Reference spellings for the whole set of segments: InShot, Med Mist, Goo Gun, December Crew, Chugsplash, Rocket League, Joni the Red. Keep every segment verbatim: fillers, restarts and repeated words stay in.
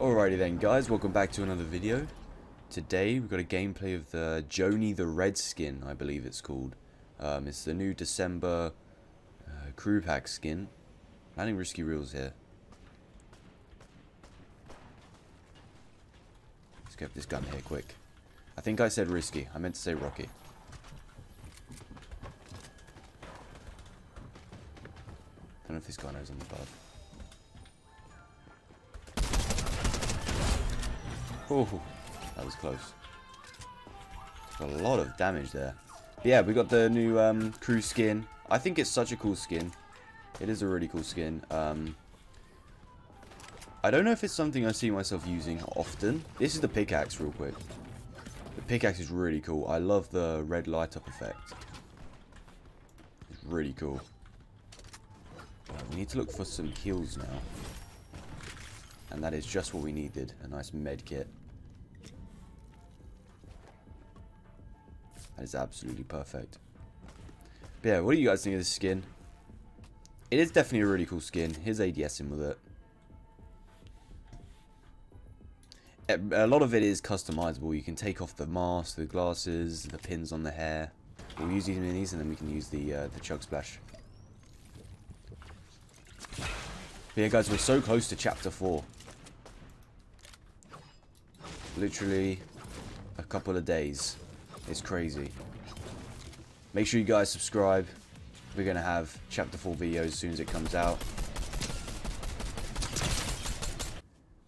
Alrighty then, guys, welcome back to another video. Today we've got a gameplay of the Joni the Red skin, I believe it's called. Um, it's the new December uh, crew pack skin. Planning risky reels here. Let's get this gun here quick. I think I said risky. I meant to say rocky. I don't know if this guy knows I'm above. Oh, that was close. Got a lot of damage there. But yeah, we got the new um, crew skin. I think it's such a cool skin. It is a really cool skin. Um, I don't know if it's something I see myself using often. This is the pickaxe real quick. The pickaxe is really cool. I love the red light up effect. It's really cool. Right, we need to look for some heals now. And that is just what we needed. A nice med kit. That is absolutely perfect. But yeah, what do you guys think of this skin? It is definitely a really cool skin. Here's ADSing with it. A lot of it is customizable. You can take off the mask, the glasses, the pins on the hair. We'll use these minis and then we can use the, uh, the Chugsplash. But yeah, guys, we're so close to Chapter four. Literally a couple of days. It's crazy. Make sure you guys subscribe. We're going to have Chapter four videos as soon as it comes out.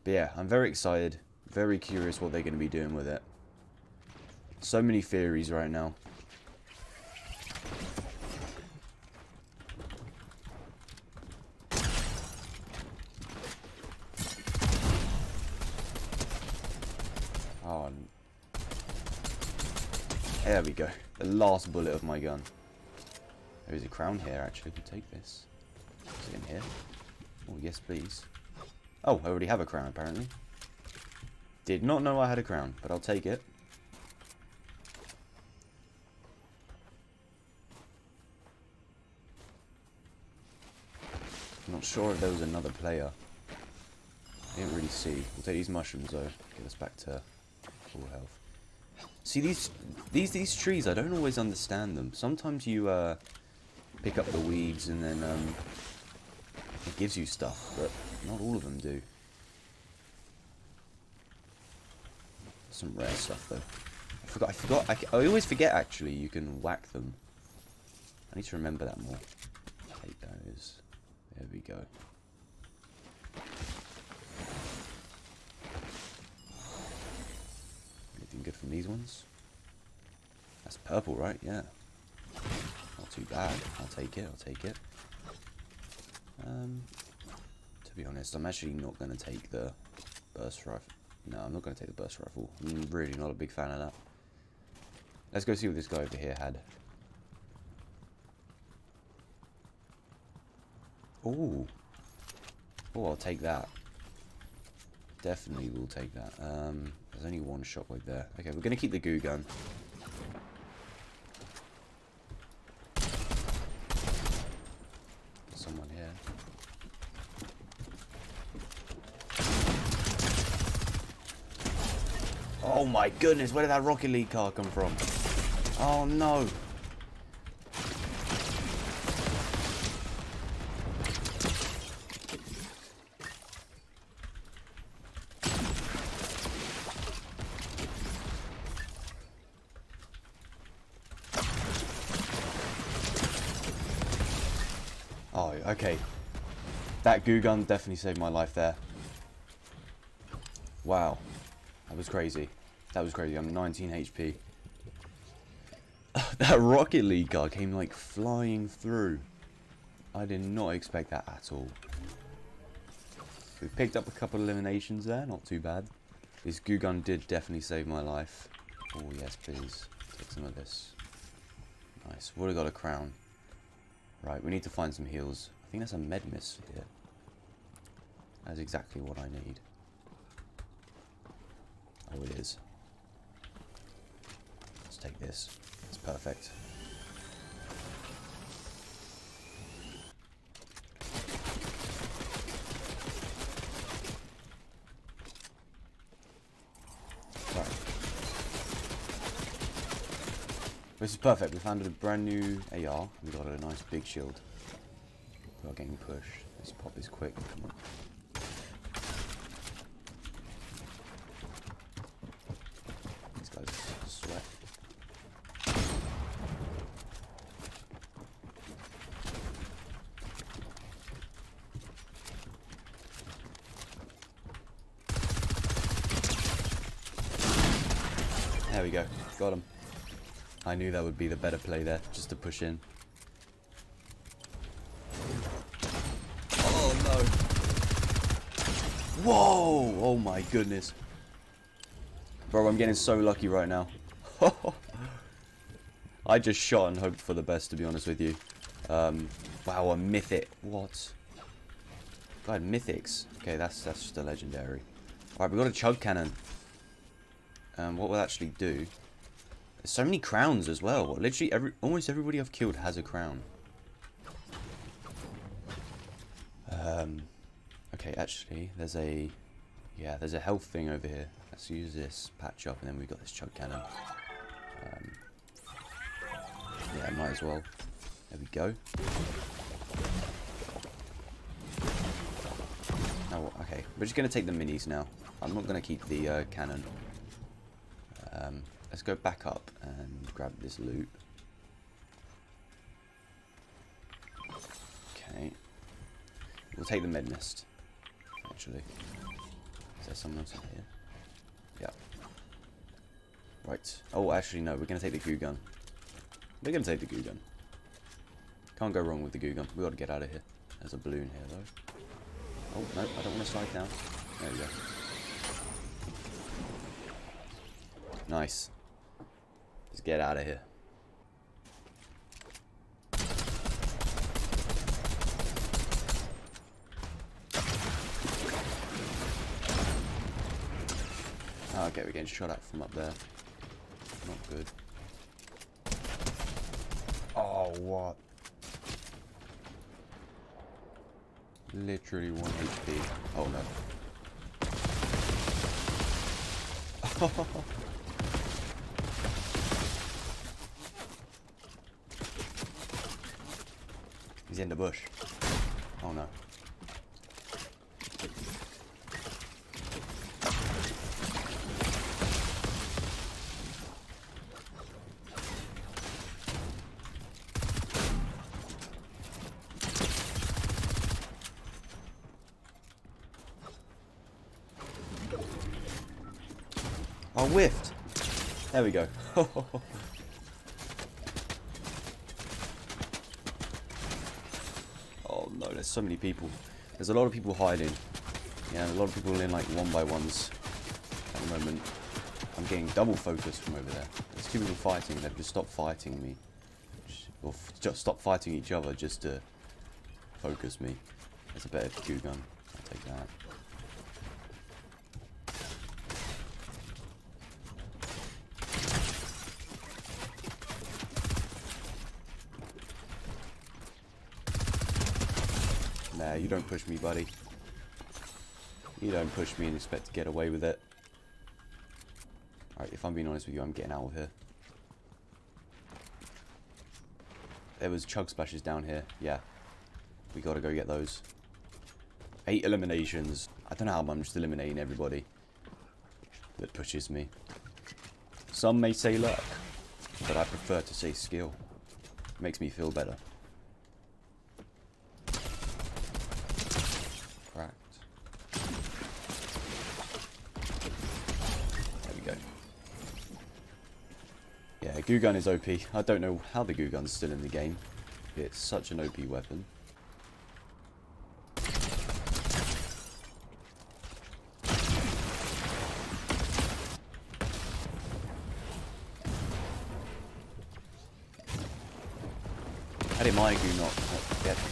But yeah, I'm very excited. Very curious what they're going to be doing with it. So many theories right now. Oh, there we go. The last bullet of my gun. There is a crown here, actually. I can take this. Is it in here? Oh, yes, please. Oh, I already have a crown, apparently. Did not know I had a crown, but I'll take it. I'm not sure if there was another player. I didn't really see. We'll take these mushrooms, though. Get us back to full health. See, these these these trees, I don't always understand them. Sometimes you uh, pick up the weeds and then um, it gives you stuff, but not all of them do. Some rare stuff though. I forgot. I forgot. I, I always forget. Actually, you can whack them. I need to remember that more. Take those. There we go. Anything good from these ones? That's purple, right? Yeah. Not too bad. I'll take it. I'll take it. Um. To be honest, I'm actually not going to take the burst rifle. No, I'm not going to take the burst rifle. I'm really not a big fan of that. Let's go see what this guy over here had. Ooh. Oh, I'll take that. Definitely will take that. Um, there's only one shockwave there. Okay, we're going to keep the goo gun. There's someone here. Oh my goodness, where did that Rocket League car come from? Oh no! Oh, okay. That Goo Gun definitely saved my life there. Wow. That was crazy. That was crazy. I'm nineteen H P. That Rocket League guy came like flying through. I did not expect that at all. We picked up a couple of eliminations there. Not too bad. This Goo Gun did definitely save my life. Oh, yes, please. Take some of this. Nice. Would have got a crown. Right, we need to find some heals. I think that's a Med Mist here. That's exactly what I need. Oh, it is. Let's take this. It's perfect. This is perfect. We found a brand new A R. We got a nice big shield. We are getting pushed. Let's pop this quick. Come on. These guys sweat. There we go. Got him. I knew that would be the better play there, just to push in. Oh no! Whoa! Oh my goodness. Bro, I'm getting so lucky right now. I just shot and hoped for the best, to be honest with you. Um, wow, a mythic. What? God, mythics. Okay, that's that's just a legendary. Alright, we got a chug cannon. Um, what will actually do? There's so many crowns as well. Literally, every almost everybody I've killed has a crown. Um, okay, actually, there's a yeah, there's a health thing over here. Let's use this patch up, and then we got this chug cannon. Um, yeah, might as well. There we go. Now, okay, we're just gonna take the minis now. I'm not gonna keep the uh, cannon. Um, let's go back up and grab this loot. Okay. We'll take the Med Mist, actually. Is there someone else out here? Yeah. Right. Oh, actually, no. We're going to take the Goo Gun. We're going to take the Goo Gun. Can't go wrong with the Goo Gun. We've got to get out of here. There's a balloon here, though. Oh, no. I don't want to slide down. There we go. Nice. Let's get out of here. Oh, okay, we're getting shot at from up there. Not good. Oh, what? Literally one H P. Oh, no. He's in the bush. Oh no. I whiffed. There we go. No, there's so many people. There's a lot of people hiding. Yeah, a lot of people in like one by ones at the moment. I'm getting double focus from over there. There's two people fighting. They've just stopped fighting me, or just stopped fighting each other just to focus me. That's a better Goo Gun. I'll take that. Nah, you don't push me, buddy. You don't push me and expect to get away with it. Alright, if I'm being honest with you, I'm getting out of here. There was Chugsplashes down here. Yeah. We gotta go get those. Eight eliminations. I don't know how I'm just eliminating everybody that pushes me. Some may say luck, but I prefer to say skill. It makes me feel better. Yeah, Goo Gun is O P. I don't know how the Goo Gun's still in the game. It's such an O P weapon. How did my Goo not get him?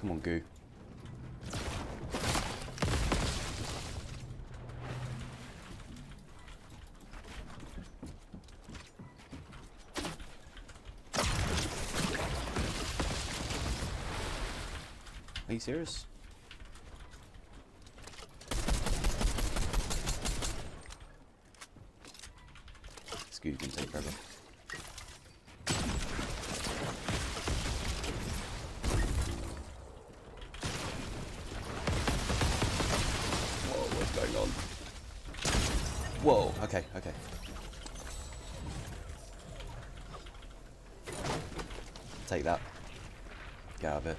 Come on, Goo. Are you serious? Whoa, okay, okay. Take that. Get out of it.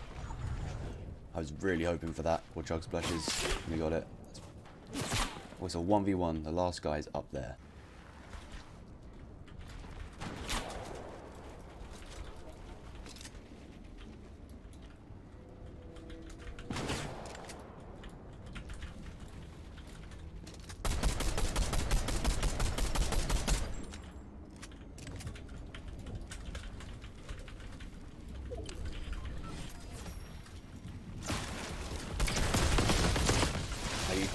I was really hoping for that. Or Chugsplash is. We got it. Oh, it's a one v one. The last guy's up there.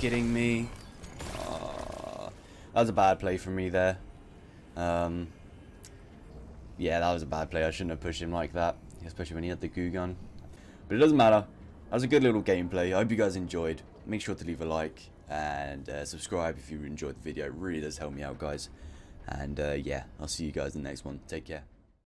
Kidding me? Oh, that was a bad play from me there. Um, yeah, that was a bad play. I shouldn't have pushed him like that, especially when he had the goo gun. But it doesn't matter. That was a good little gameplay. I hope you guys enjoyed. Make sure to leave a like and uh, subscribe if you enjoyed the video. It really does help me out, guys. And uh, yeah, I'll see you guys in the next one. Take care.